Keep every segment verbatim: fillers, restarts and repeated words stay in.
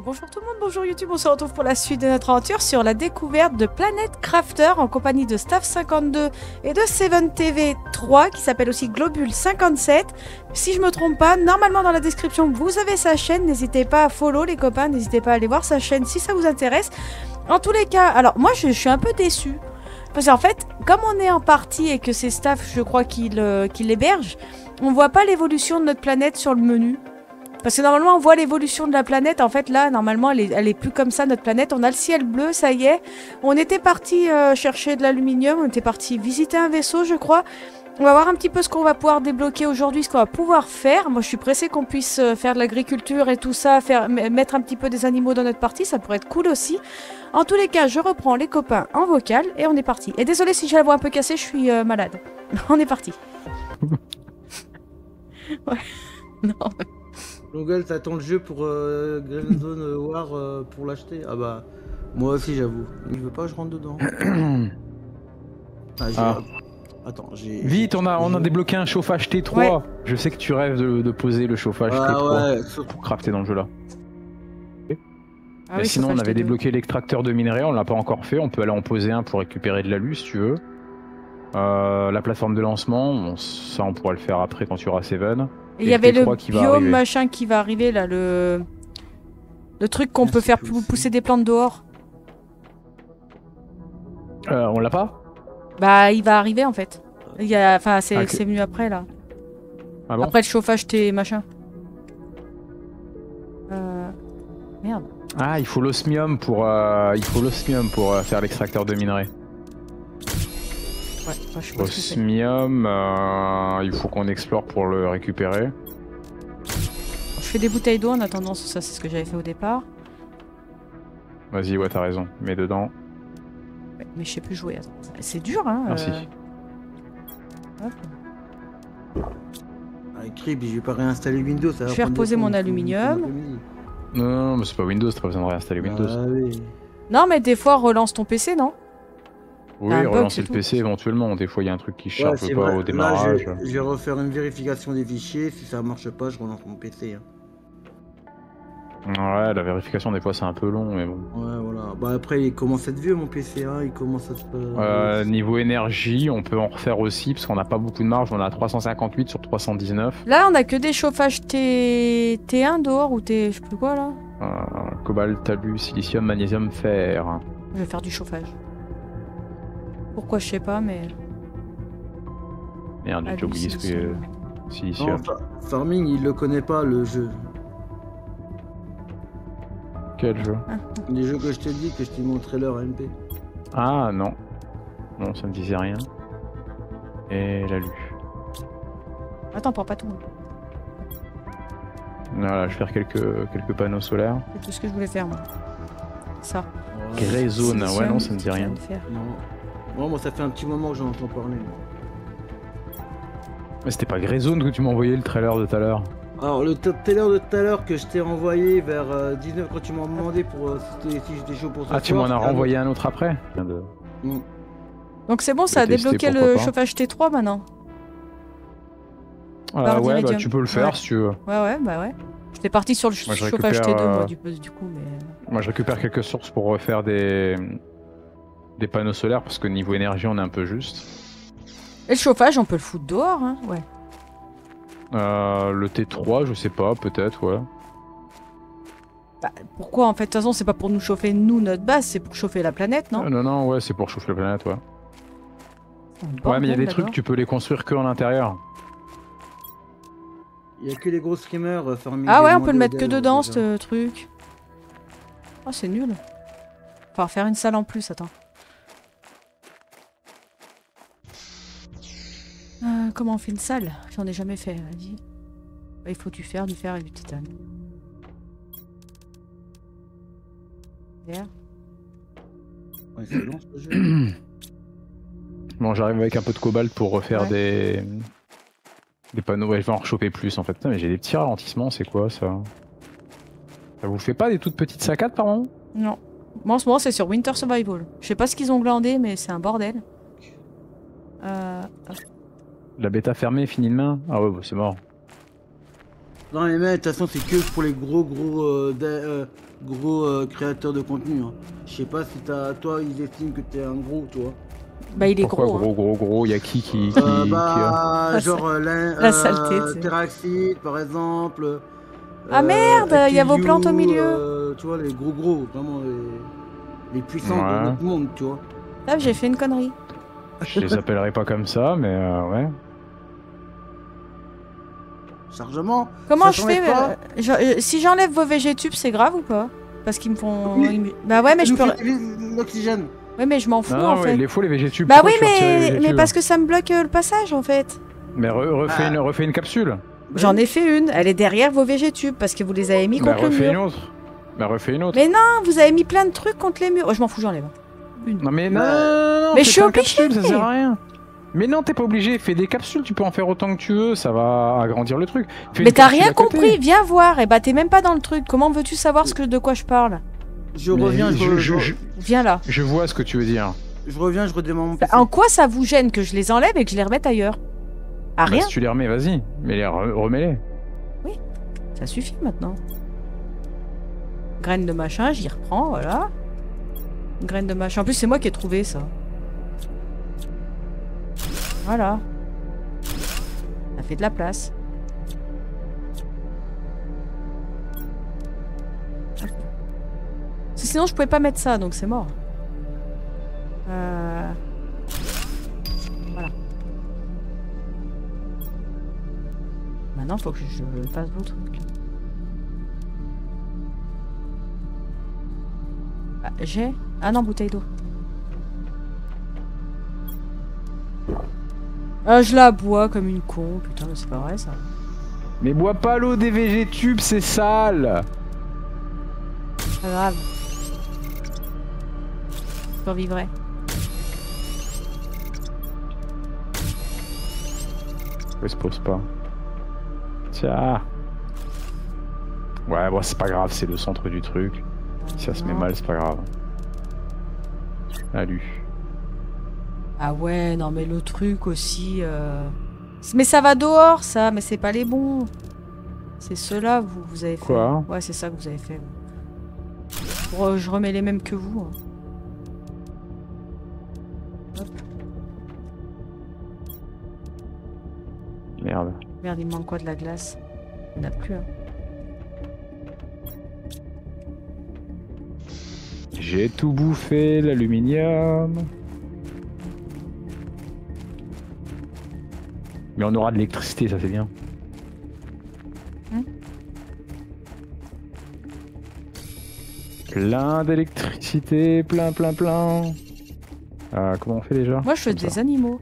Et bonjour tout le monde, bonjour YouTube, on se retrouve pour la suite de notre aventure sur la découverte de Planète Crafter en compagnie de Staf cinquante-deux et de SevenTV trois qui s'appelle aussi Globule cinquante-sept. Si je me trompe pas, normalement dans la description vous avez sa chaîne, n'hésitez pas à follow les copains, n'hésitez pas à aller voir sa chaîne si ça vous intéresse. En tous les cas, alors moi je, je suis un peu déçue parce qu'en fait, comme on est en partie et que c'est Staf je crois qu'il euh, qu'il l'héberge, on voit pas l'évolution de notre planète sur le menu. Parce que normalement on voit l'évolution de la planète, en fait là normalement elle est, elle est plus comme ça notre planète, on a le ciel bleu, ça y est. On était parti euh, chercher de l'aluminium, on était parti visiter un vaisseau je crois. On va voir un petit peu ce qu'on va pouvoir débloquer aujourd'hui, ce qu'on va pouvoir faire. Moi je suis pressée qu'on puisse faire de l'agriculture et tout ça, faire, mettre un petit peu des animaux dans notre partie, ça pourrait être cool aussi. En tous les cas je reprends les copains en vocal et on est parti. Et désolé si j'ai la voix un peu cassée, je suis euh, malade. On est parti. Ouais, non... Longueuil, t'attends le jeu pour euh, Green Zone War euh, pour l'acheter? Ah bah, moi aussi j'avoue. Je veux pas, je rentre dedans. Ah, ah. Attends, j'ai... Vite, on a, on a débloqué un chauffage T trois. Ouais. Je sais que tu rêves de, de poser le chauffage ah, T trois ouais. pour crafter dans le jeu là. Ah, oui, sinon, on avait T deux. Débloqué l'extracteur de minerais, on l'a pas encore fait. On peut aller en poser un pour récupérer de l'alu si tu veux. Euh, la plateforme de lancement, on, ça on pourra le faire après quand tu auras Seven. Il y avait le biome machin qui va arriver là, le, le truc qu'on peut faire pousser des plantes dehors. Euh, on l'a pas? Bah il va arriver en fait. Il y a... Enfin c'est ah, okay. venu après là. Ah bon? Après le chauffage T machin. Euh... Merde. Ah il faut l'osmium pour, euh... il faut l'osmium pour euh, faire l'extracteur de minerais. Ouais, moi, je osmium, euh, il faut qu'on explore pour le récupérer. Je fais des bouteilles d'eau en attendant, ça c'est ce que j'avais fait au départ. Vas-y, ouais, t'as raison, mets dedans. Ouais, mais je sais plus jouer, c'est dur hein. Merci. Euh... Hop. Ah, crib, j'ai pas réinstallé Windows. Ça va je vais reposer mon aluminium. Non, non, mais c'est pas Windows, t'as pas besoin de réinstaller Windows. Ah, oui. Non, mais des fois, relance ton P C, non? Oui, relancer le P C éventuellement, des fois il y a un truc qui charge ouais, pas au démarrage. Là, je, je vais refaire une vérification des fichiers, si ça marche pas, je relance mon P C. Hein. Ouais, la vérification des fois c'est un peu long, mais bon. Ouais, voilà. Bah après, il commence à être vieux mon P C, hein. Il commence à se... Euh, niveau énergie, on peut en refaire aussi, parce qu'on n'a pas beaucoup de marge, on a trois cent cinquante-huit sur trois cent dix-neuf. Là, on a que des chauffages T... T un dehors, ou T... je sais plus quoi, là. Euh, cobalt, talus, silicium, magnésium, fer. Je vais faire du chauffage. Pourquoi je sais pas, mais. Merde, j'ai oublié ce que. Silicium. Non, farming, il le connaît pas le jeu. Quel jeu? ah. Les jeux que je t'ai dit, que je t'ai montré leur M P. Ah non. Non, ça me disait rien. Et la lu. Attends, prends pas tout. Voilà, je vais faire quelques, quelques panneaux solaires. C'est tout ce que je voulais faire, moi. Ça. Ouais. Grey zone, ouais, non, ça me dit rien. Non. Bon, moi ça fait un petit moment que j'en entends parler. Mais c'était pas Grey Zone que tu m'as envoyé le trailer de tout à l'heure? Alors le trailer de tout à l'heure que je t'ai envoyé vers euh, dix-neuf quand tu m'as demandé pour, euh, si j'étais chaud pour ça. Ah tu m'en as renvoyé un autre après de... mm. Donc c'est bon, ça a débloqué le chauffage T trois maintenant. Ah, ouais bah, tu peux le faire ouais. si tu veux. Ouais ouais bah ouais. J'étais parti sur le moi, chauffage récupère, T deux euh... moi, du coup mais... Moi je récupère quelques sources pour refaire des... des panneaux solaires parce que niveau énergie on est un peu juste. Et le chauffage on peut le foutre dehors hein, ouais. Euh, le T trois je sais pas, peut-être ouais. Bah, pourquoi en fait, de toute façon c'est pas pour nous chauffer nous notre base, c'est pour chauffer la planète non? euh, Non non ouais c'est pour chauffer la planète ouais. Ouais mais il y a des trucs tu peux les construire que en intérieur. Il y a que les gros streamers. Euh, ah ouais on peut le mettre que dedans ce truc. Oh c'est nul. Faut faire une salle en plus, attends. Euh, comment on fait une salle? J'en ai jamais fait, vas-y. Il faut du fer, du fer et du titane. Fer. Ouais, c'est long ce jeu. Bon, j'arrive avec un peu de cobalt pour refaire ouais. des... des panneaux. Ouais, je vais en rechoper plus en fait. Putain, mais j'ai des petits ralentissements, c'est quoi ça? Ça vous fait pas des toutes petites saccades par moment? Non. Moi en ce moment c'est sur Winter Survival. Je sais pas ce qu'ils ont glandé mais c'est un bordel. Euh... La bêta fermée, finie de main. Ah ouais, bah, c'est mort. Non les mecs, de toute façon c'est que pour les gros gros euh, euh, gros euh, créateurs de contenu. Hein. Je sais pas si t'as toi ils estiment que t'es un gros toi. Bah il est Pourquoi gros. Gros hein. gros gros, il y a qui qui, qui, euh, bah, qui a... genre la, euh, la saleté. Teraxid par exemple. Ah euh, merde, il y a vos plantes au milieu. Euh, tu vois les gros gros, vraiment les, les puissants ouais. de notre monde, tu vois. Ah j'ai fait une connerie. Je les appellerai pas comme ça, mais euh, ouais. Chargement. Comment je fais pas. Euh, je, euh, si j'enlève vos végétubes, c'est grave ou pas? Parce qu'ils me font. Oui. Ils me... Bah ouais, mais je peux. L'oxygène. Ouais, mais je m'en fous non, en ouais, fait. Il les faut les végétubes. Bah oui, mais mais parce que ça me bloque euh, le passage en fait. Mais re refais, ah. une, refais une capsule. J'en ai fait une. Elle est derrière vos végétubes parce que vous les avez mis contre bah, le mur. Une autre. Bah refais une autre. Mais non, vous avez mis plein de trucs contre les murs. Oh, je m'en fous, j'enlève. Une. Non mais non, non, non mais je suis obligé. Ça sert à rien. Mais non, t'es pas obligé. Fais des capsules, tu peux en faire autant que tu veux, ça va agrandir le truc. Fais mais t'as rien compris, viens voir. Et bah t'es même pas dans le truc. Comment veux-tu savoir ce que de quoi je parle? Je mais reviens, je, je, je viens là. Je vois ce que tu veux dire. Je reviens, je redémarre mon P C. En quoi ça vous gêne que je les enlève et que je les remette ailleurs? Ah bah, rien. Si tu les remets, vas-y. Mais les remets-les. Oui, ça suffit maintenant. Graines de machin, j'y reprends, voilà. Graines de machin. En plus, c'est moi qui ai trouvé ça. Voilà. Ça fait de la place. Parce que sinon, je pouvais pas mettre ça, donc c'est mort. Euh... Voilà. Maintenant, faut que je fasse d'autres trucs. Ah, j'ai... Ah non, bouteille d'eau. Ah, je la bois comme une con, putain, mais c'est pas vrai ça. Mais bois pas l'eau des végétubes, c'est sale! C'est pas grave. Je survivrai. Elle se pose pas. Tiens! Ouais, bon, c'est pas grave, c'est le centre du truc. Ah, si ça non. se met mal, c'est pas grave. Alu. Ah ouais, non mais le truc aussi... Euh... Mais ça va dehors ça, mais c'est pas les bons. C'est ceux-là vous, vous avez fait. Quoi ? Ouais, c'est ça que vous avez fait. Bon, je remets les mêmes que vous. Hop. Merde. Merde, il me manque quoi de la glace? Il n'y en a plus. Hein. J'ai tout bouffé, l'aluminium... Mais on aura de l'électricité, ça c'est bien. Hein? Plein d'électricité, plein, plein, plein. Euh, comment on fait déjà? Moi je fais des animaux.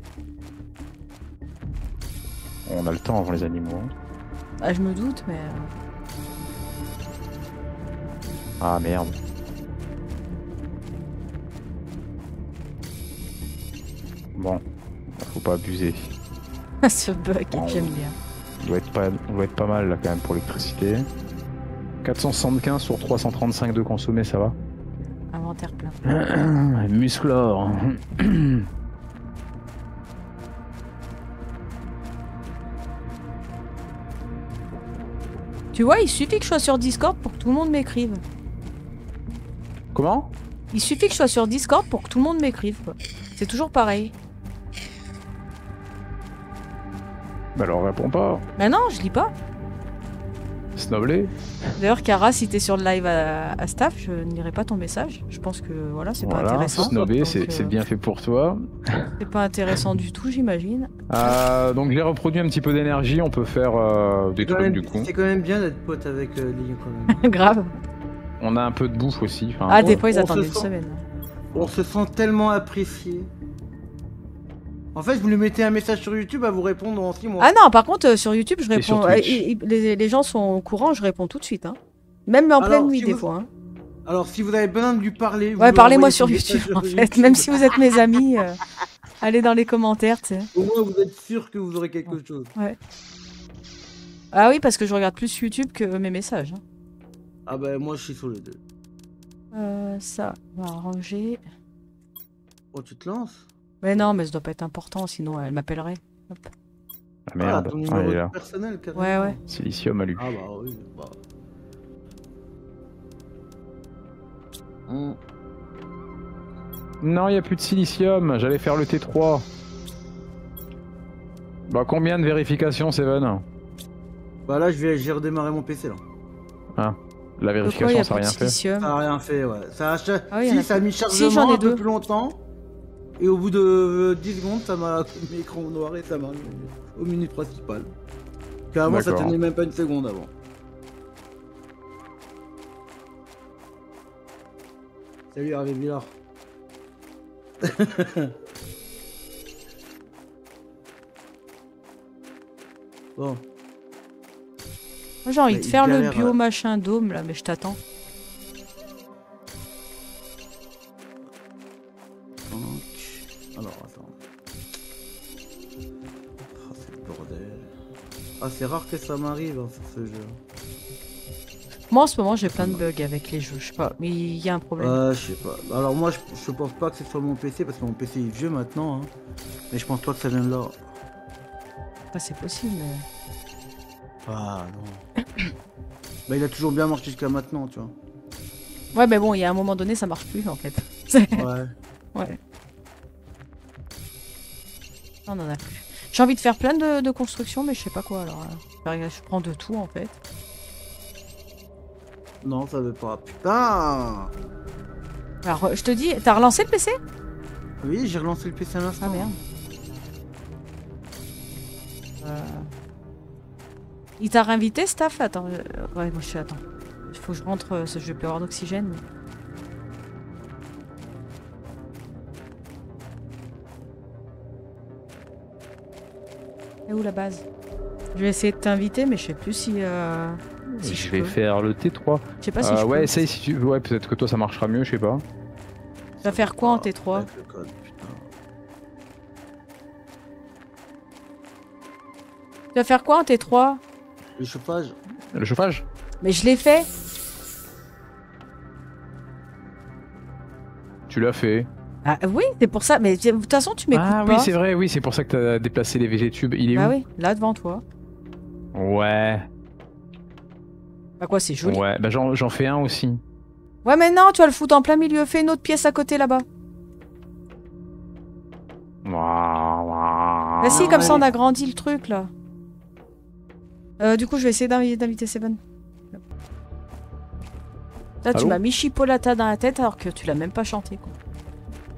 On a le temps avant les animaux. Ah je me doute, mais... Ah merde. Bon, faut pas abuser. Ce bug, oh. J'aime bien. Il doit, être pas, il doit être pas mal là quand même pour l'électricité. quatre cent soixante-quinze sur trois cent trente-cinq de consommé, ça va. Inventaire plein. Musclor. Tu vois, il suffit que je sois sur Discord pour que tout le monde m'écrive. Comment? Il suffit que je sois sur Discord pour que tout le monde m'écrive. C'est toujours pareil. Bah alors réponds pas. Bah non, je lis pas. Snoblé. D'ailleurs, Cara, si t'es sur le live à, à Staff, je n'irai pas ton message. Je pense que voilà, c'est voilà, pas intéressant. Snobé, c'est euh... bien fait pour toi. C'est pas intéressant du tout, j'imagine. Euh, donc j'ai reproduit un petit peu d'énergie, on peut faire euh, des trucs même, du coup. C'est quand même bien d'être pote avec euh, Lily quand même. Grave. On a un peu de bouffe aussi. Enfin, ah, on, des fois ils attendaient se une sent... semaine. On se sent tellement appréciés. En fait, vous lui mettez un message sur YouTube à vous répondre en six mois. Ah non, par contre, euh, sur YouTube, je réponds. Euh, y, y, les, les gens sont au courant, je réponds tout de suite. Hein. Même en Alors, pleine nuit, si des vous... fois. Hein. Alors, si vous avez besoin de lui parler. Ouais, parlez-moi sur YouTube, en fait. YouTube. Même si vous êtes mes amis, euh, allez dans les commentaires, tu sais. Au moins, vous êtes sûr que vous aurez quelque ouais. chose. Ouais. Ah oui, parce que je regarde plus YouTube que mes messages. Hein. Ah bah, moi, je suis sur les deux. Euh, ça, on va ranger. Oh, tu te lances? Mais non, mais ça doit pas être important, sinon elle m'appellerait. Ah merde, ah, ton ah, numéro il est là. Personnel, carrément. Ouais, ouais. Silicium à lui. Ah bah oui, bah. Mm. Non, il n'y a plus de silicium, j'allais faire le T trois. Bah combien de vérifications, Seven? Bah là, j'ai redémarré mon P C là. Ah, la vérification, ça n'a rien fait. Ça n'a rien fait, ouais. Ça a, cha... ah oui, si, a ça a mis chargement si, un peu plus longtemps. Et au bout de euh, dix secondes, ça m'a mis écran noir et ça m'a au menu principal. Carrément, ça tenait même pas une seconde avant. Salut Hervé Villard. Bon. Moi j'ai envie bah, de faire le bio machin dôme là, mais je t'attends. Alors attends. Ah, c'est le bordel. Ah, c'est rare que ça m'arrive hein, sur ce jeu. Moi en ce moment j'ai plein de bugs avec les jeux, je sais pas, mais il y a un problème. Euh, je sais pas. Alors moi je, je pense pas que c'est sur mon P C parce que mon P C est vieux maintenant. Hein. Mais je pense pas que ça vient de là. Ah, c'est possible. Mais... Ah non. Bah il a toujours bien marché jusqu'à maintenant, tu vois. Ouais, mais bon, il y a un moment donné ça marche plus en fait. Ouais. Ouais. Non, non, non. J'ai envie de faire plein de, de constructions, mais je sais pas quoi alors. Hein. Je prends de tout en fait. Non, ça veut pas. Putain! Alors, je te dis, t'as relancé le P C? Oui, j'ai relancé le P C à l'instant. Ah merde. Euh... Il t'a réinvité, Staf? Attends, je... ouais, moi je suis. Attends. Il faut que je rentre, euh, je vais plus avoir d'oxygène. Mais... Et où la base? Je vais essayer de t'inviter, mais je sais plus si. Euh... Si je vais peux. Faire le T trois. Je sais pas si euh, je ouais, peux. Essaye si tu... Ouais, peut-être que toi ça marchera mieux, je sais pas. Tu vas faire quoi en T trois? Avec le code, putain. Tu vas faire quoi en T trois? Le chauffage. Le chauffage? Mais je l'ai fait. Tu l'as fait. Ah oui, c'est pour ça, mais de toute façon tu m'écoutes ah, pas. Ah oui, c'est vrai, oui, c'est pour ça que t'as déplacé les V G tubes. Il est bah où? Ah oui, là devant toi. Ouais. Bah quoi, c'est joli. Ouais, bah j'en fais un aussi. Ouais, mais non, tu vas le foutre en plein milieu. Fais une autre pièce à côté, là-bas. Bah si, comme ça, on agrandit le truc, là. Euh, du coup, je vais essayer d'inviter Seven. Là, tu m'as mis Chipolata dans la tête, alors que tu l'as même pas chanté, quoi.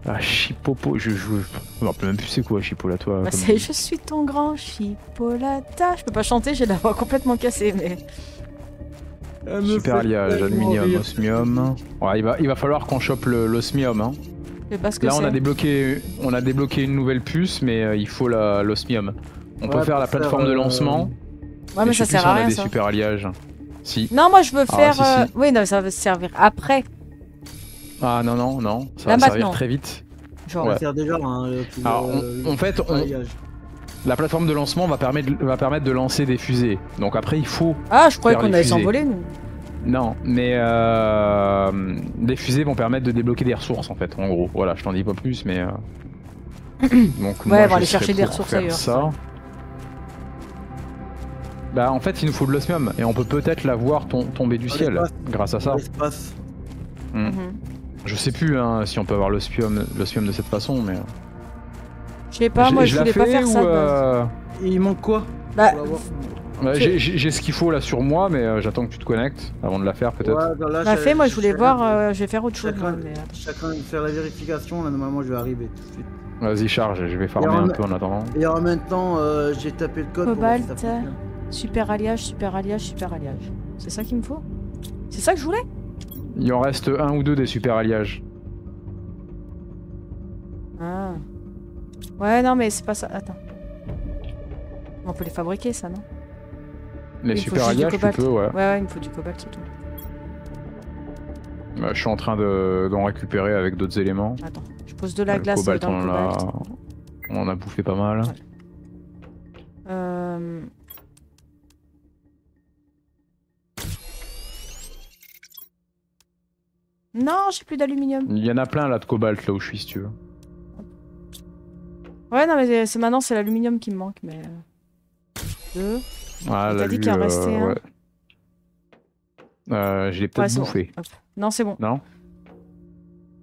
Ah, Chipopo, je joue... Je me rappelle même plus c'est quoi, Chipolata. Bah c'est je suis ton grand Chipolata. Je peux pas chanter, j'ai la voix complètement cassée, mais... Super alliage, aluminium, osmium. Ouais, il va, il va falloir qu'on chope l'osmium. Hein. Là, on a débloqué, on a débloqué une nouvelle puce, mais euh, il faut l'osmium. On ouais, peut faire la plateforme faire, de lancement. Ouais, mais ça sert à rien. On a ça. Des super alliages. Si. Non, moi, je veux faire. Ah, si, si. Euh... Oui, non, ça va servir après. Ah non, non, non. Ça Là, va maintenant. Servir très vite. Genre, ouais. Ça sert déjà. Hein, Alors, le, on, en fait, on... la plateforme de lancement va permettre, va permettre de lancer des fusées. Donc après, il faut. Ah, je croyais qu'on allait s'envoler, nous. Non, mais euh, les fusées vont permettre de débloquer des ressources, en fait. En gros, voilà, je t'en dis pas plus, mais. Euh... Donc, ouais, on va aller chercher des ressources ailleurs. Ça. Bah, en fait, il nous faut de l'osmium et on peut peut-être la voir tom tomber du ciel grâce à ça. Mmh. Mmh. Je sais plus hein, si on peut avoir l'osmium de cette façon, mais. Je sais pas, moi je voulais pas faire ça. Euh... Il manque quoi? Bah, bah j'ai ce qu'il faut là sur moi, mais euh, j'attends que tu te connectes avant de la faire peut-être. Ouais, ben là, la fait, moi je voulais voir, euh, je vais faire autre chose. Chacun, mais... chacun faire la vérification, là normalement je vais arriver tout de suite. Vas-y charge, je vais farmer un en... peu en attendant. Et en même temps, euh, j'ai tapé le code. Cobalt, pour ça super alliage, super alliage, super alliage. C'est ça qu'il me faut? C'est ça que je voulais? Il en reste un ou deux des super alliages. Ah. Ouais, non, mais c'est pas ça. Attends. On peut les fabriquer, ça, non? Les super alliages, tu peux, ouais. Ouais, ouais, il me faut du cobalt, c'est tout. Bah, je suis en train d'en récupérer avec d'autres éléments. Attends, je pose de la glace dans le cobalt. On en a bouffé pas mal. Ouais. Euh... Non, j'ai plus d'aluminium. Il y en a plein, là, de cobalt, là où je suis, si tu veux. Ouais, non, mais c'est maintenant, c'est l'aluminium qui me manque, mais... deux. Ah, t'as dit qu'il en restait euh, un. Ouais. Euh, je l'ai peut-être ouais, bouffé. Bon. Non, c'est bon. Non.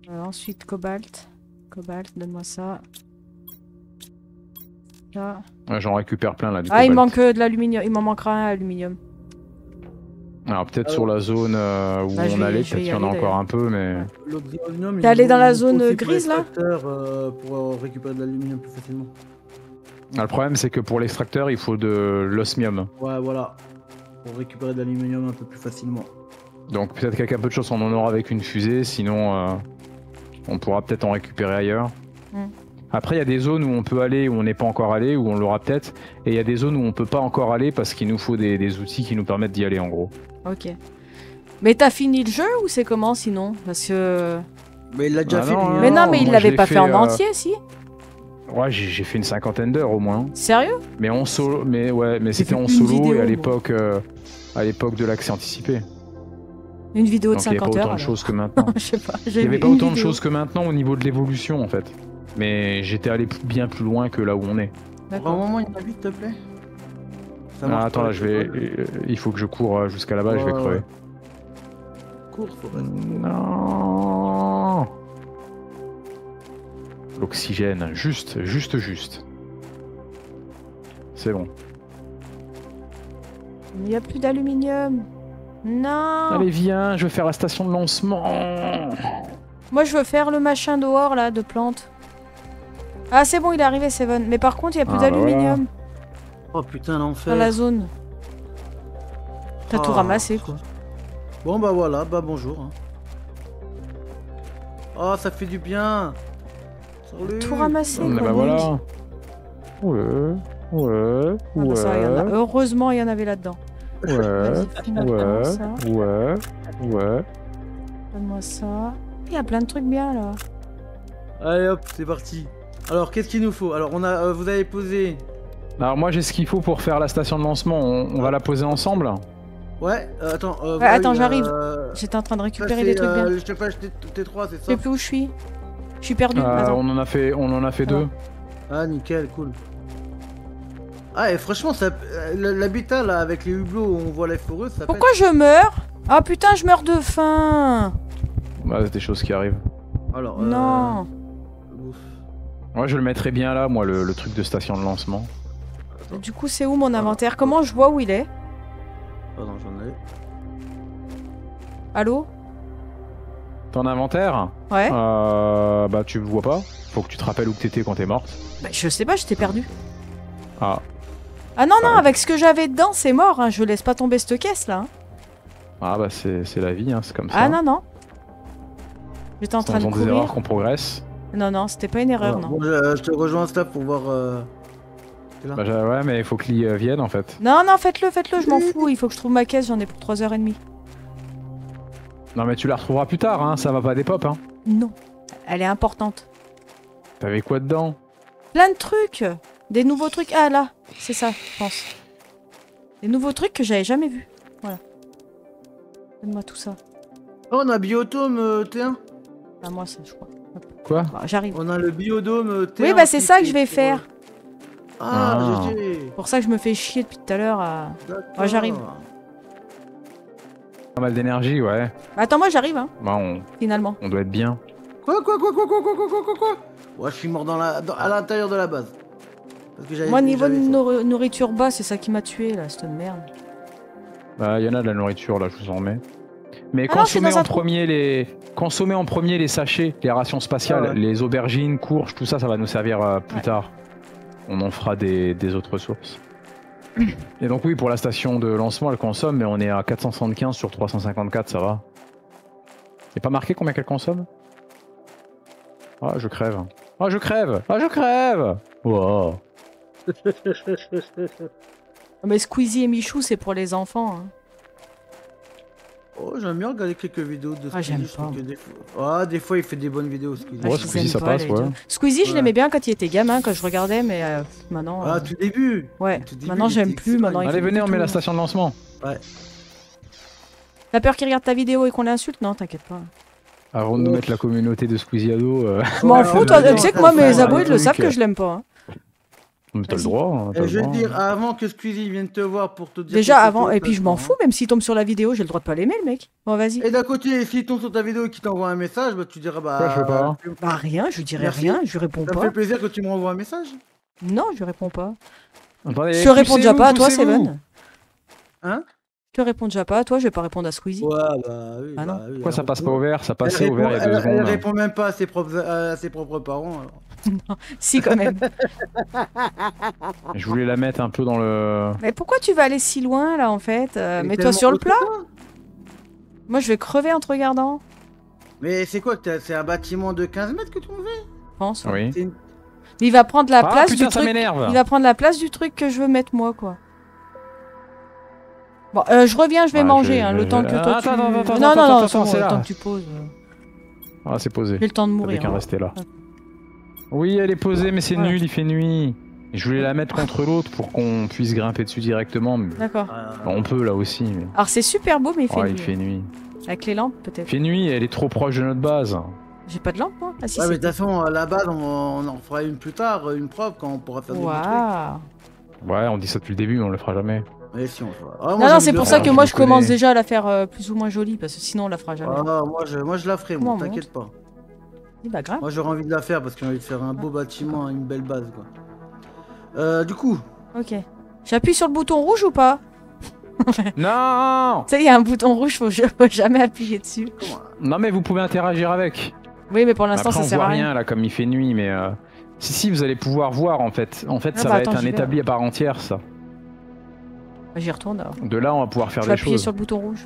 Euh, ensuite, cobalt. Cobalt, donne-moi ça. Là. Ouais, j'en récupère plein là. Du ah, cobalt. Il manque euh, de l'aluminium. Il m'en manquera un aluminium. Alors peut-être euh... sur la zone euh, où bah, on vais, allait, peut-être qu'il y en a encore un peu, mais... Ouais. T'es allé dans la zone grise, là euh, pour récupérer de l'aluminium plus facilement. Ah, le problème, c'est que pour l'extracteur, il faut de l'osmium. Ouais, voilà. Pour récupérer de l'aluminium un peu plus facilement. Donc peut-être qu'avec un peu de chance, on en aura avec une fusée, sinon euh, on pourra peut-être en récupérer ailleurs. Mm. Après, il y a des zones où on peut aller, où on n'est pas encore allé, où on l'aura peut-être, et il y a des zones où on peut pas encore aller parce qu'il nous faut des, des outils qui nous permettent d'y aller, en gros. Ok. Mais t'as fini le jeu ou c'est comment sinon? Parce que... Mais il l'a déjà ah fait. Non, lui. Mais non, mais il l'avait pas fait, fait en euh... entier, si? Ouais, j'ai fait une cinquantaine d'heures au moins. Sérieux? Mais en solo, mais ouais, mais c'était en solo vidéo, et à l'époque, euh, à l'époque de l'accès anticipé. Une vidéo de cinquante heures. Il n'y avait pas autant de choses que maintenant. Je sais pas. Il n'y avait pas autant de choses que maintenant au niveau de l'évolution, en fait. Mais j'étais allé bien plus loin que là où on est. D'accord. Au moment, il m'a vu, s'il te plaît. Ça ah, attends, là, je vais. Il faut que je cours jusqu'à là-bas, oh, je vais crever. Cours, faut pas. Non. L'oxygène, juste, juste, juste. C'est bon. Il n'y a plus d'aluminium. Non. Allez, viens, je vais faire la station de lancement. Moi, je veux faire le machin dehors, là, de plantes. Ah, c'est bon, il est arrivé, Seven. Mais par contre, il n'y a plus ah, d'aluminium. Voilà. Oh putain, l'enfer. Dans la zone. T'as ah, tout ramassé, quoi. Bon, bah voilà, bah bonjour. Oh, ça fait du bien. Salut. Tout ramassé, quoi. Bah voilà. Ouais, ouais, ah, ouais. Bah, ça, y en a... Heureusement, il y en avait là-dedans. Ouais, ouais, ça. ouais, ouais. Donne-moi ça. Il y a plein de trucs bien là. Allez hop, c'est parti. Alors qu'est-ce qu'il nous faut? Alors on a, euh, vous avez posé. Alors moi j'ai ce qu'il faut pour faire la station de lancement. On, on va la poser ensemble. Ouais. Euh, attends. Euh, ouais, bah, attends, oui, j'arrive. Euh... J'étais en train de récupérer des trucs euh, bien. Je te fais acheter tes trois, c'est ça? Je sais plus où je suis. Je suis perdu. Euh, on en a fait, on en a fait ah. deux. Ah nickel, cool. Ah et franchement, ça, l'habitat là avec les hublots où on voit les foreuses, ça. Pourquoi pète. Je meurs? Ah putain, je meurs de faim. Bah, c'est des choses qui arrivent. Alors, euh... non. Moi, ouais, je le mettrais bien là, moi, le, le truc de station de lancement. Attends. Du coup, c'est où mon inventaire? Alors, comment je vois où il est? Pardon, j'en ai. Allô? Ton inventaire? Ouais. Euh, bah, tu vois pas? Faut que tu te rappelles où t'étais quand t'es morte. Bah, je sais pas, j'étais perdu. Ah. Ah non, non, ah, avec ce que j'avais dedans, c'est mort. Hein. Je laisse pas tomber cette caisse là. Hein. Ah bah, c'est la vie, hein, c'est comme ça. Ah non, non. J'étais en train de courir. C'est des erreurs qu'on progresse. Non, non, c'était pas une erreur, non. Je te rejoins à Stop pour voir... Bah ouais, mais il faut que l'I vienne, en fait. Non, non, faites-le, faites-le, je m'en fous. Il faut que je trouve ma caisse, j'en ai pour trois heures trente. Non, mais tu la retrouveras plus tard, hein. Ça va pas des pop, hein. Non, elle est importante. T'avais quoi dedans? Plein de trucs. Des nouveaux trucs. Ah, là, c'est ça, je pense. Des nouveaux trucs que j'avais jamais vus. Voilà. Donne-moi tout ça. Oh, on a biotome T un. Ah, moi, ça, je crois. Quoi? Bah, j'arrive. On a le biodôme T un. Oui, bah c'est ça que je vais faire. Ah, ah. C'est pour ça que je me fais chier depuis tout à l'heure. À... Ouais, j'arrive. Pas mal d'énergie, ouais. Bah, attends, moi, j'arrive, hein. Bah, on... Finalement. On doit être bien. Quoi, quoi, quoi, quoi, quoi, quoi, quoi, quoi, quoi? Ouais, je suis mort dans la... dans... à l'intérieur de la base. Parce que moi, niveau de nour... nourriture bas, c'est ça qui m'a tué, là, cette merde. Bah, il y en a de la nourriture, là, je vous en remets. Mais ah consommer en premier les consommer en premier les sachets, les rations spatiales, ah ouais. Les aubergines, courges, tout ça, ça va nous servir euh, plus ouais. tard. On en fera des, des autres sources. Et donc oui, pour la station de lancement, elle consomme, mais on est à quatre cent soixante-quinze sur trois cent cinquante-quatre, ça va. Il n'est pas marqué combien qu'elle consomme? Ah, je crève. Ah, je crève. Ah, je crève. Wow. Mais Squeezie et Michou, c'est pour les enfants. Hein. Oh, j'aime bien regarder quelques vidéos de Squeezie. Ah, j'aime pas. Des fois... Ah, des fois, il fait des bonnes vidéos, Squeezie. Ah, ouais, Squeezie, ça passe, ouais. Squeezie, je l'aimais bien quand il était gamin, quand je regardais, mais euh, maintenant... Ah, euh... tout début. Ouais, tout début, maintenant, j'aime plus, maintenant, il... Allez, venez, on met la station de lancement. Ouais. T'as peur qu'il regarde ta vidéo et qu'on l'insulte? Non, t'inquiète pas. Avant de nous mettre la communauté de Squeezie à dos... Euh... Je m'en fous, toi, tu sais que moi, mes abos, ils le savent que je l'aime pas. Mais t'as le droit. Hein, as je veux dire, avant que Squeezie vienne te voir pour te dire. Déjà avant, et puis je m'en fous, même s'il tombe sur la vidéo, j'ai le droit de pas l'aimer, le mec. Bon, vas-y. Et d'un côté, s'il tombe sur ta vidéo et qu'il t'envoie un message, bah tu diras bah. Ouais, je sais pas. Bah rien, je dirais Merci. rien, je réponds ça pas. Ça fait plaisir que tu me renvoies un message. Non, je réponds pas. Attends, je te réponds déjà pas à toi, Seven. Hein? Je te réponds déjà pas à toi, je vais pas répondre à Squeezie. Ouais, bah oui. Ah, bah, oui Pourquoi ça passe pas au vert? Ça passe au vert il y a deux secondes. Elle répond même pas à ses propres, à ses propres parents. Alors. Non, si quand même. Je voulais la mettre un peu dans le... Mais pourquoi tu vas aller si loin là en fait? euh, Mets-toi sur le plat. Moi je vais crever en te regardant. Mais c'est quoi? C'est un bâtiment de quinze mètres que tu m'en fais? Je pense. Oui. Une... Mais il va prendre la ah, place putain, du truc... Il va prendre la place du truc que je veux mettre moi quoi. Bon, euh, je reviens, je vais ah, manger hein, le temps que toi tu... Non, non, non, le temps que tu poses. Ah c'est posé. J'ai le temps de mourir. Rester là. Oui, elle est posée, mais c'est voilà. nul, il fait nuit. Et je voulais la mettre contre l'autre pour qu'on puisse grimper dessus directement. Mais... D'accord. Bah, on peut là aussi. Mais... Alors c'est super beau, mais il fait ouais, nuit. Il fait nuit. Avec les lampes peut-être. Il fait nuit, elle est trop proche de notre base. J'ai pas de lampe moi. Ah, si, ouais, mais de toute façon, à la base, on, on en fera une plus tard, une preuve quand on pourra faire des wow. trucs. Ouais, on dit ça depuis le début, mais on le fera jamais. Mais si on fera. Ah, moi, non, non, c'est pour ça que moi je commence connais. déjà à la faire euh, plus ou moins jolie, parce que sinon on la fera jamais. Ah, non, moi, je, moi je la ferai, moi, t'inquiète pas. Bah, grave. Moi j'aurais envie de la faire parce que j'ai envie de faire un beau ah. bâtiment, une belle base quoi. Euh, du coup. Ok. J'appuie sur le bouton rouge ou pas? Non. Tu sais, il y a un bouton rouge, faut jamais appuyer dessus. Non mais vous pouvez interagir avec. Oui mais pour l'instant ça sert à rien. On voit rien là comme il fait nuit mais. Euh... Si si vous allez pouvoir voir en fait. En fait ah, ça bah, va attends, être un établi à part entière ça. Bah, j'y retourne alors. De là on va pouvoir faire des choses. Je vais appuyer sur le bouton rouge.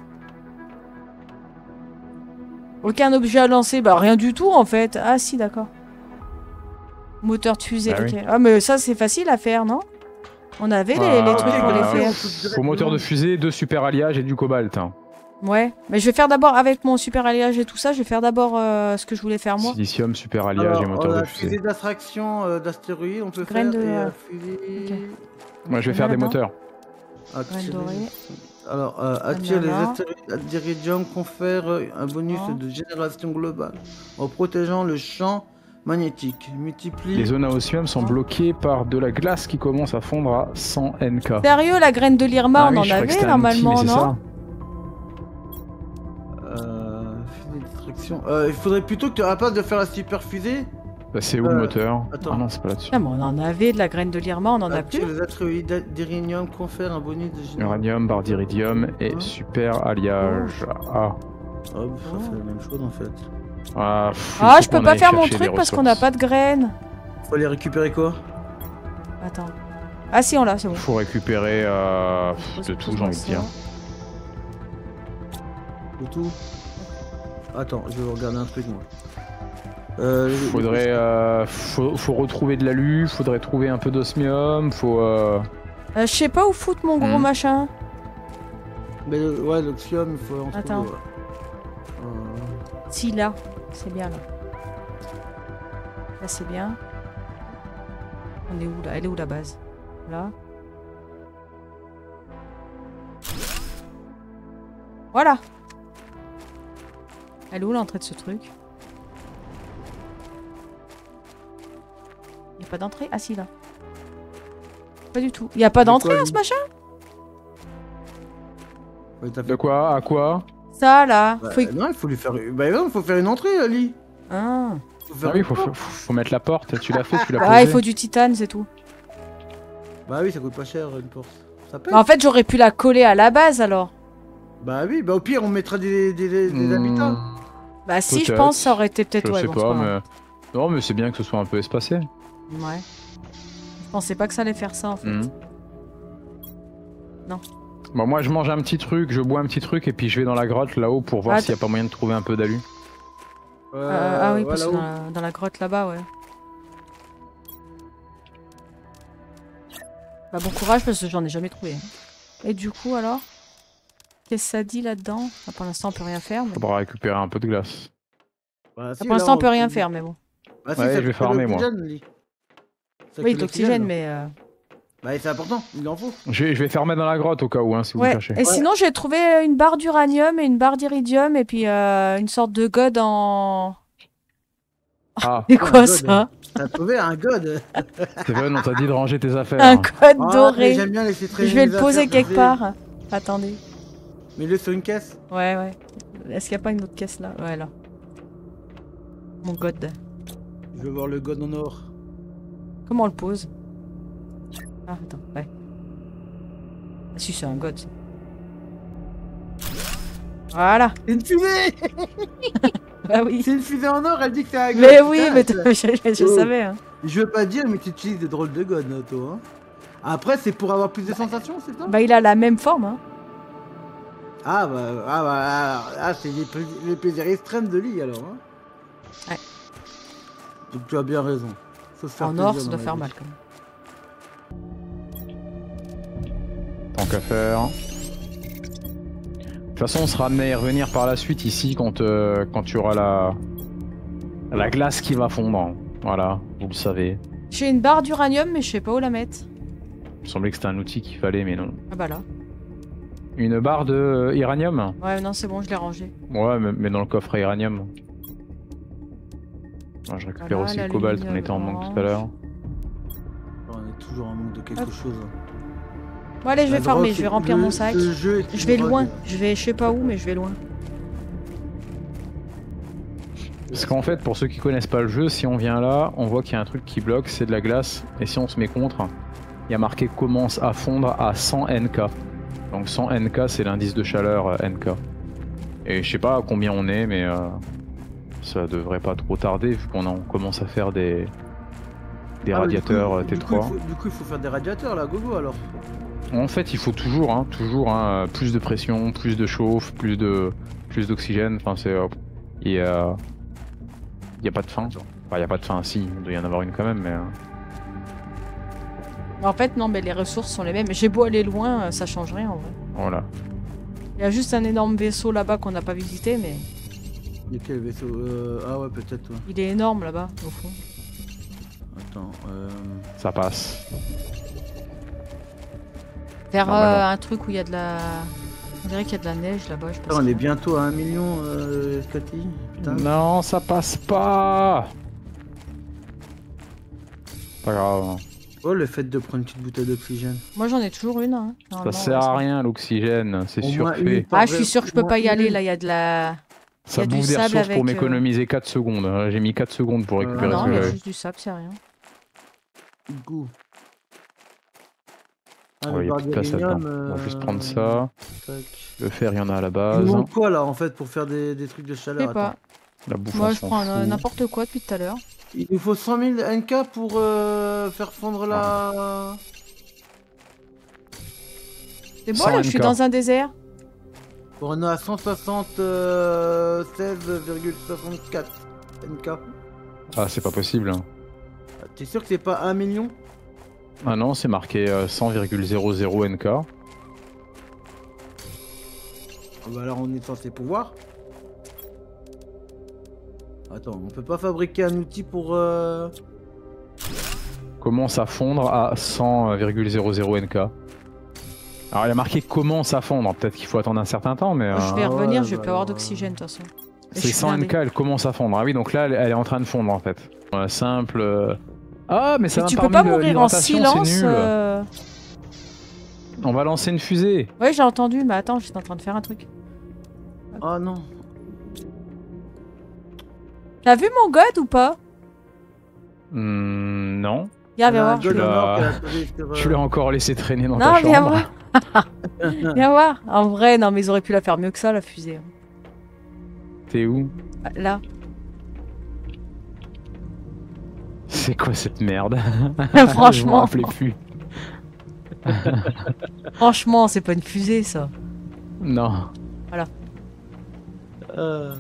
Aucun objet à lancer, bah rien du tout en fait. Ah si, d'accord. Moteur de fusée, bah, ok. Oui. Ah mais ça c'est facile à faire, non? On avait les, ah, les trucs pour les faire. Au moteur de fusée, deux super alliages et du cobalt. Hein. Ouais, mais je vais faire d'abord avec mon super alliage et tout ça, je vais faire d'abord euh, ce que je voulais faire moi. Silicium, super alliage Alors, et moteur de fusée. Fusée d'attraction euh, d'astéroïdes, on peut Graine faire de... des euh, fusées... Okay. Moi je vais faire des moteurs. Graine dorée. Alors, euh, attire les astéroïdes confère un bonus oh. de génération globale en protégeant le champ magnétique. Multiplie. Les zones à osmium sont oh. bloquées par de la glace qui commence à fondre à cent N K. Sérieux, la graine de l'Irma, ah, on oui, en avait normalement, outil, non euh, euh, Il faudrait plutôt que tu à place de faire la super fusée. Bah, c'est où euh, le moteur? Attends. Ah non, c'est pas là-dessus. Ah, mais on en avait de la graine de l'Irma, on en a plus. Les astéroïdes d'Irinium confèrent un bonus de génération. Uranium, barre d'Iridium et ah. super alliage. Ah. Ah, ça fait la même chose en fait. Ah, pff, ah je peux pas faire mon truc parce qu'on a pas de graines. Faut les récupérer quoi? Attends. Ah, si, on l'a, c'est bon. Faut récupérer euh, de tout, j'ai envie de dire. De tout? Attends, je vais regarder un truc moi. Euh, faudrait, euh, faut, faut retrouver de l'alu, faudrait trouver un peu d'osmium, faut. Euh... Euh, je sais pas où foutre mon gros hmm. machin. Mais le, ouais, l'osmium, il faut. En Attends. Trouver, ouais. euh... Si là, c'est bien là. Là c'est bien. On est où là? Elle est où la base? Là. Voilà. Elle est où l'entrée de ce truc? Pas d'entrée? Ah si, là. Pas du tout. Y a pas d'entrée à ce machin? De quoi? À quoi? Ça, là. Bah, faut... Non, il faut lui faire... Bah non, il faut faire une entrée, Ali. Ah. Faut faire ah oui, faut, faut, faut mettre la porte. Tu l'as fait, tu l'as posée. Ah, il faut du titane, c'est tout. Bah oui, ça coûte pas cher, une porte. Ça pète. Bah, en fait, j'aurais pu la coller à la base, alors. Bah oui, bah au pire, on mettra des, des, des, des mmh. habitats. Bah si, je pense, ça aurait été peut-être... Je ouais, sais bon, pas, mais... Non, mais c'est bien que ce soit un peu espacé. Ouais. Je pensais pas que ça allait faire ça en fait. Mmh. Non. Bon, moi je mange un petit truc, je bois un petit truc et puis je vais dans la grotte là-haut pour voir s'il y a pas moyen de trouver un peu d'alu. Euh, euh, ah oui, ouais, parce que dans la, dans la grotte là-bas, ouais. Bah bon courage parce que j'en ai jamais trouvé. Et du coup alors? Qu'est-ce que ça dit là-dedans? Enfin, pour l'instant on peut rien faire. Mais... Faudra récupérer un peu de glace. Bah, si, pour l'instant on peut rien faire mais bon. Bah, si, ouais, ça je vais farmer moi. Ça oui, l'oxygène, mais... Euh... Bah c'est important, il en faut. Je vais, je vais fermer dans la grotte au cas où, hein, si ouais. vous cherchez. Et ouais. sinon, j'ai trouvé une barre d'uranium et une barre d'iridium et puis euh, une sorte de god en... Ah. C'est quoi god, ça hein. T'as trouvé un code. Steven, on t'a dit de ranger tes affaires. Un code oh, doré. J'aime bien laisser traîner. Je vais le poser quelque part. Attendez. Mets-le sur une caisse. Ouais, ouais. Est-ce qu'il n'y a pas une autre caisse là? Ouais, là. Mon god. Je veux voir le god en or. Comment on le pose? Ah, attends, ouais. Ah, si, c'est un god. Ça. Voilà. C'est une fusée. Bah oui. C'est une fusée en or, elle dit que c'est un god. Mais oui, putain, mais je, je oh. savais. Hein. Je veux pas dire, mais tu utilises des drôles de god, toi. Hein. Après, c'est pour avoir plus de bah, sensations, c'est ça? Bah, il a la même forme, hein. Ah bah, ah bah, ah, ah c'est les, les plaisirs extrêmes de lui alors. Hein. Ouais. Donc tu as bien raison. Faut se faire en or, ça doit faire vie. Mal quand même. Tant qu'à faire. De toute façon, on sera amené à y revenir par la suite ici quand, euh, quand tu auras la... la glace qui va fondre. Voilà, vous le savez. J'ai une barre d'uranium, mais je sais pas où la mettre. Il me semblait que c'était un outil qu'il fallait, mais non. Ah bah là. Une barre de euh, iranium. Ouais, non, c'est bon, je l'ai rangée. Ouais, mais dans le coffre à iranium. Ouais, je récupère voilà, aussi le cobalt, on était en manque tout à l'heure. On est toujours en manque de quelque Hop. chose. Bon, allez, je vais farmer, je vais remplir mon sac. Je vais loin, je vais je sais pas où, mais je vais loin. Parce qu'en fait, pour ceux qui connaissent pas le jeu, si on vient là, on voit qu'il y a un truc qui bloque, c'est de la glace. Et si on se met contre, il y a marqué commence à fondre à cent N K. Donc cent N K, c'est l'indice de chaleur euh, N K. Et je sais pas à combien on est, mais euh, ça devrait pas trop tarder vu qu'on commence à faire des, des ah, radiateurs du coup, T trois. Du coup, il faut, du coup, il faut faire des radiateurs là, gogo alors. En fait, il faut toujours, hein, toujours hein, plus de pression, plus de chauffe, plus de plus d'oxygène. Enfin, c'est il euh, y, y a pas de fin. Enfin, il y a pas de fin. Si, il doit y en avoir une quand même, mais. Euh... En fait, non, mais les ressources sont les mêmes. J'ai beau aller loin, ça change rien en vrai. Voilà. Il y a juste un énorme vaisseau là-bas qu'on n'a pas visité, mais. Et quel vaisseau euh... Ah ouais, peut-être. Ouais. Il est énorme là-bas, au fond. Attends. Euh... Ça passe. Vers non, bah euh, un truc où il y a de la. On dirait qu'il y a de la neige là-bas, je pense. On est bientôt à un million, euh, Cathy. Putain. Non, ça passe pas. Pas grave. Hein. Oh, le fait de prendre une petite bouteille d'oxygène. Moi j'en ai toujours une. Hein. Ça sert à rien l'oxygène, c'est surfait. Ah, je suis sûr que je peux pas y aller là, il y a de la. Ça bouffe des ressources pour m'économiser quatre secondes. J'ai mis quatre secondes pour récupérer ce que j'avais. Non, il y a juste du sable, c'est rien. Go. Il y a plus de place là-dedans. On va juste prendre ça. Le fer, il y en a à la base. Il manque quoi là en fait pour faire des trucs de chaleur? Je sais pas. Moi je prends n'importe quoi depuis tout à l'heure. Il nous faut cent mille N K pour euh, faire fondre la... C'est bon là, je suis dans un désert. On a cent soixante-seize virgule soixante-quatre euh, N K. Ah, c'est pas possible. T'es sûr que c'est pas un million? Ah non, c'est marqué euh, cent virgule zéro zéro N K. Ah bah alors on est censé pouvoir. Attends, on peut pas fabriquer un outil pour... Euh... Commence à fondre à cent virgule zéro zéro N K. Alors il a marqué commence à fondre, peut-être qu'il faut attendre un certain temps, mais... Euh... Je vais revenir, ouais, je vais bah... plus avoir d'oxygène de toute façon. C'est cent N K, elle commence à fondre. Ah oui, donc là, elle est en train de fondre en fait. Euh, simple... Euh... Ah, mais ça va. Tu peux pas mourir en silence euh... On va lancer une fusée. Oui, j'ai entendu, mais attends, j'étais en train de faire un truc. Oh non. T'as vu mon god ou pas? mmh, Non. Viens, viens voir. Je l'ai la... encore laissé traîner dans non, ta chambre. Non, viens voir. Viens voir. En vrai, non, mais ils auraient pu la faire mieux que ça, la fusée. T'es où? Là. C'est quoi cette merde? Franchement. Je m'en rappelais plus. Franchement, c'est pas une fusée, ça. Non. Voilà. Euh...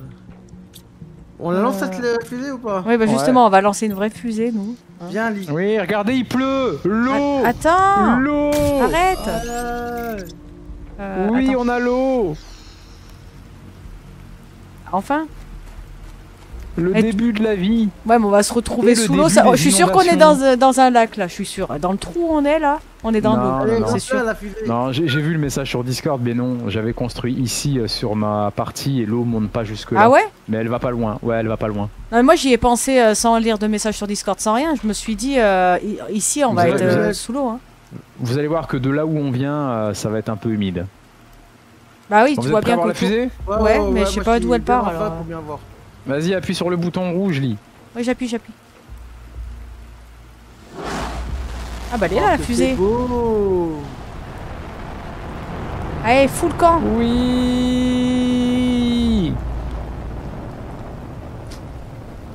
On la lance cette euh... fusée ou pas? Oui, bah justement, ouais. On va lancer une vraie fusée, nous. Viens, hein. Lee. Oui, regardez, il pleut. L'eau. Attends. L'eau. Arrête. Euh... Euh, oui, attends. On a l'eau. Enfin. Le Et début de la vie. Ouais, mais on va se retrouver Et sous l'eau. Ça... Oh, je suis sûr qu'on est dans, dans un lac là, je suis sûr. Dans le trou, on est là. On est dans l'eau, c'est sûr. Non, j'ai vu le message sur Discord, mais non, j'avais construit ici euh, sur ma partie et l'eau monte pas jusque là. Ah ouais? Mais elle va pas loin. Ouais, elle va pas loin. Non, mais moi j'y ai pensé euh, sans lire de message sur Discord, sans rien. Je me suis dit, euh, ici on vous va allez, être euh, allez... sous l'eau. Hein. Vous allez voir que de là où on vient, euh, ça va être un peu humide. Bah oui, Quand tu vois bien que la fusée. Ouais, ouais, ouais, mais je sais pas d'où elle part alors. Vas-y, appuie sur le bouton rouge, Lee. Oui, j'appuie, j'appuie. Ah bah elle est là, oh, la fusée. Allez, fous le camp. Oui.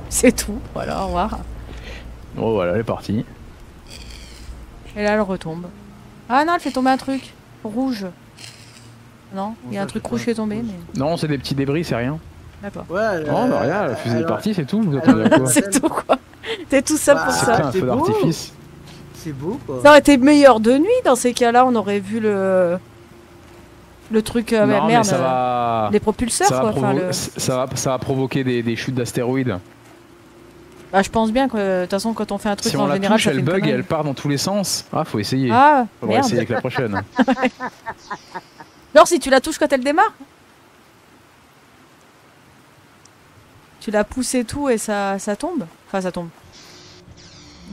C'est tout, voilà, au revoir. Oh voilà, elle est partie. Et là, elle retombe. Ah non, elle fait tomber un truc rouge. Non, il y a un truc rouge qui est tombé. Mais... Non, c'est des petits débris, c'est rien. D'accord. Ouais, non, bah rien, la fusée est partie, c'est tout. C'est tout quoi. C'est tout ça pour ça. C'est un feu d'artifice. C'est beau quoi. Ça aurait été meilleur de nuit dans ces cas-là, on aurait vu le le truc euh, non, merde, ça va... les propulseurs ça quoi. Va enfin, le... ça, va, ça va provoquer des, des chutes d'astéroïdes. Bah je pense bien que de toute façon quand on fait un truc si en on la général touche, ça elle fait bug connerie. Et elle part dans tous les sens. Ah faut essayer. Ah, faut essayer avec la prochaine. Ouais. Non si tu la touches quand elle démarre. Tu la pousses et tout et ça ça tombe. Enfin ça tombe.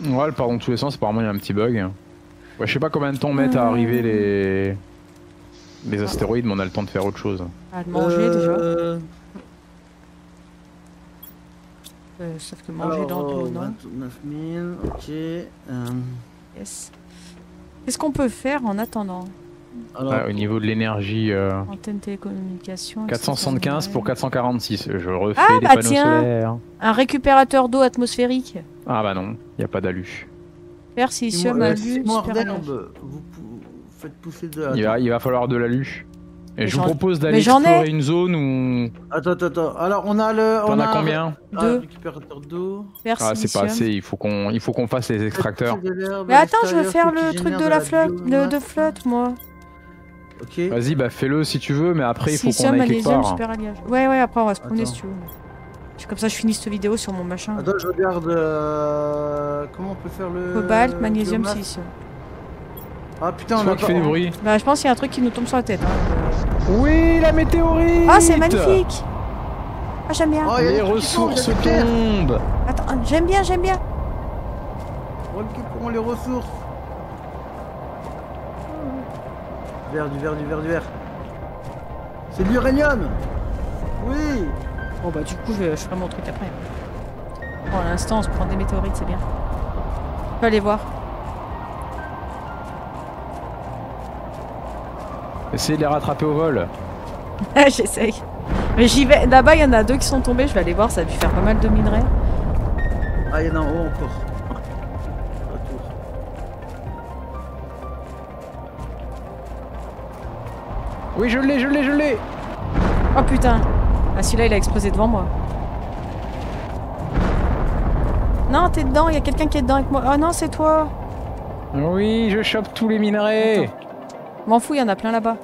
Ouais, elle part dans tous les sens, apparemment il y a un petit bug. Ouais, je sais pas combien de temps met à arriver les... les astéroïdes, mais on a le temps de faire autre chose. À le manger euh... déjà. Euh, sauf que manger oh, dans tout le vingt-neuf mille, ok. Um... Yes. Qu'est-ce qu'on peut faire en attendant? Alors, bah, au niveau de l'énergie... Euh... Antenne télécommunication... quatre cent soixante-quinze pour quatre cent quarante-six, je refais ah, des bah, panneaux tiens, solaires. Un récupérateur d'eau atmosphérique. Ah bah non, il n'y a pas d'alu. Persicium, alu, superbe. Vous faites pousser de... Il va, il va falloir de l'alu. Et mais je vous propose d'aller explorer une zone où... Attends, attends, attends. Alors on a le... On a, a combien? Deux. Récupérateur d'eau. Ah c'est pas assez, il faut qu'on il faut qu'on fasse les extracteurs. Mais attends, je veux faire le truc de la flotte, de, de flotte moi. Okay. Vas-y, bah fais-le si tu veux, mais après il faut qu'on aille quelque part. Ouais, ouais, après on va se promener si tu veux. Comme ça, je finis cette vidéo sur mon machin. Attends, je regarde. Euh... Comment on peut faire le. Cobalt, magnésium, silicium. Ah putain, on a qui fait du bruit. Bah, je pense qu'il y a un truc qui nous tombe sur la tête. Oui, la météorite. Ah, c'est magnifique. Ah, j'aime bien. Oh, les ressources tombent. Attends, j'aime bien, j'aime bien. Récupérons les ressources. Du vert, du vert, du vert, du vert. C'est de l'uranium. Oui. Bon bah du coup je, je ferai mon truc après. Pour bon, l'instant on se prend des météorites, c'est bien. On peut aller voir. Essayez de les rattraper au vol. J'essaye. Mais j'y vais. Là-bas il y en a deux qui sont tombés, je vais aller voir, ça a dû faire pas mal de minerais. Ah il y en a en haut encore. Oui, je l'ai, je l'ai, je l'ai. Oh putain. Ah celui-là, il a explosé devant moi. Non, t'es dedans, il y a quelqu'un qui est dedans avec moi. Oh non, c'est toi. Oui, je chope tous les minerais. M'en fous, il y en a plein là-bas.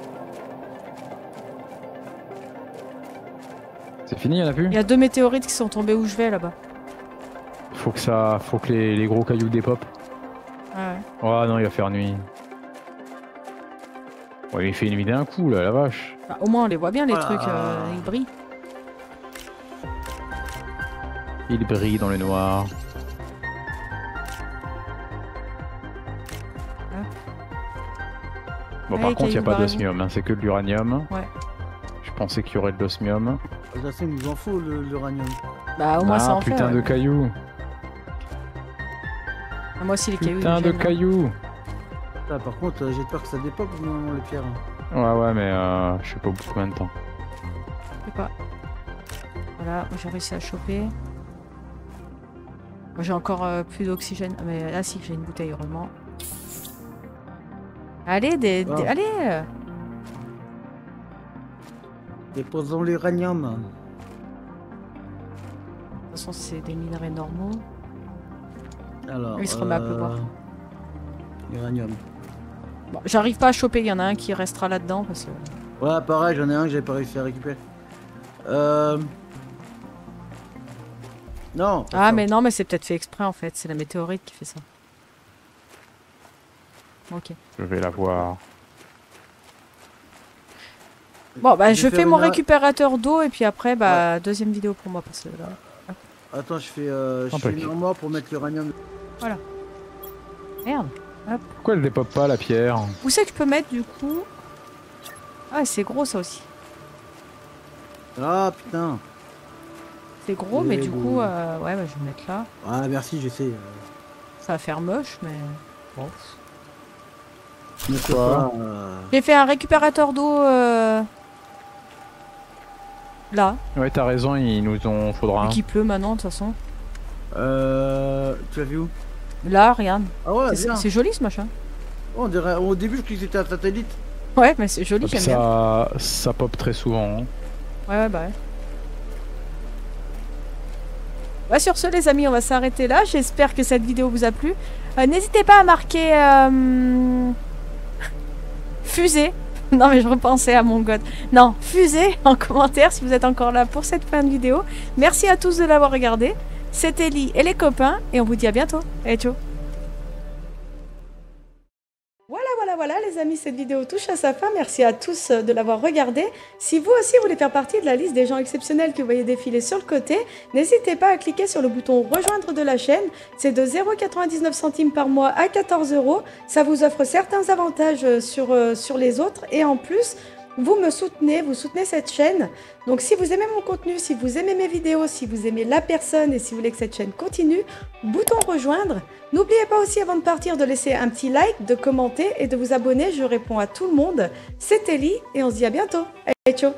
C'est fini, il y en a plus? Il y a deux météorites qui sont tombées où je vais là-bas. Faut que ça, faut que les, les gros cailloux dépopent. Ah ouais. Oh non, il va faire nuit. Ouais, il fait une vidéo d'un coup là, la vache. Bah, au moins on les voit bien les ah. trucs, euh, ils brillent. Ils brillent dans le noir. Ah. Bon ah, par contre il n'y a pas d'osmium, hein, c'est que de l'uranium. Ouais. Je pensais qu'il y aurait de l'osmium. Ça c'est nous en faut l'uranium. Bah au moins ah, ça en fait. Putain ouais. de cailloux. Ah, moi aussi les cailloux. Putain de cailloux. Ah, par contre, j'ai peur que ça dépoque non, les pierres. Ouais, ouais, mais euh, je sais pas au bout de combien de temps. Je sais pas. Voilà, j'ai réussi à choper. J'ai encore euh, plus d'oxygène. Mais là, si, j'ai une bouteille, heureusement. Allez, des, ah. des, allez. Déposons l'uranium. De toute façon, c'est des minerais normaux. Alors. Il se remet à pleuvoir. Uranium. Bon, j'arrive pas à choper, il y en a un qui restera là-dedans parce que... Ouais, pareil, j'en ai un que j'ai pas réussi à récupérer. Euh... Non. Ah ça. mais non, mais c'est peut-être fait exprès en fait. C'est la météorite qui fait ça. Ok. Je vais la voir. Bon bah je, je fais mon une... récupérateur d'eau et puis après bah ouais. deuxième vidéo pour moi parce que là... Attends je fais, euh, je fais une armoire pour mettre l'uranium. Voilà. Merde. Hop. Pourquoi elle dépoppe pas la pierre? Où c'est que je peux mettre du coup? Ah c'est gros ça aussi. Ah putain. C'est gros mais, mais du bon... coup euh, ouais bah, je vais mettre là. Ah merci j'essaie. Ça va faire moche mais bon. Euh... J'ai fait un récupérateur d'eau. Euh... Là. Ouais, t'as raison, il nous en faudra. Qui pleut maintenant, de toute façon. Euh. Tu l'as vu où? Là, regarde. Ah ouais, c'est joli ce machin. Oh, on dirait... Au début, je croyais que c'était un satellite. Ouais, mais c'est joli, j'aime bien. Ça pop très souvent. Hein. Ouais, ouais, bah ouais. Bah, sur ce, les amis, on va s'arrêter là. J'espère que cette vidéo vous a plu. Euh, N'hésitez pas à marquer. Euh... Fusée. Non mais je repensais à mon god. Non, fusée en commentaire si vous êtes encore là pour cette fin de vidéo. Merci à tous de l'avoir regardé. C'était Ly et les copains et on vous dit à bientôt. Et ciao. Voilà, voilà, voilà les amis, cette vidéo touche à sa fin. Merci à tous de l'avoir regardée. Si vous aussi voulez faire partie de la liste des gens exceptionnels que vous voyez défiler sur le côté, n'hésitez pas à cliquer sur le bouton rejoindre de la chaîne. C'est de zéro virgule quatre-vingt-dix-neuf centimes par mois à quatorze euros. Ça vous offre certains avantages sur, euh, sur les autres et en plus... Vous me soutenez, vous soutenez cette chaîne. Donc si vous aimez mon contenu, si vous aimez mes vidéos, si vous aimez la personne et si vous voulez que cette chaîne continue, bouton rejoindre. N'oubliez pas aussi avant de partir de laisser un petit like, de commenter et de vous abonner. Je réponds à tout le monde. C'était Ly et on se dit à bientôt. Allez, ciao.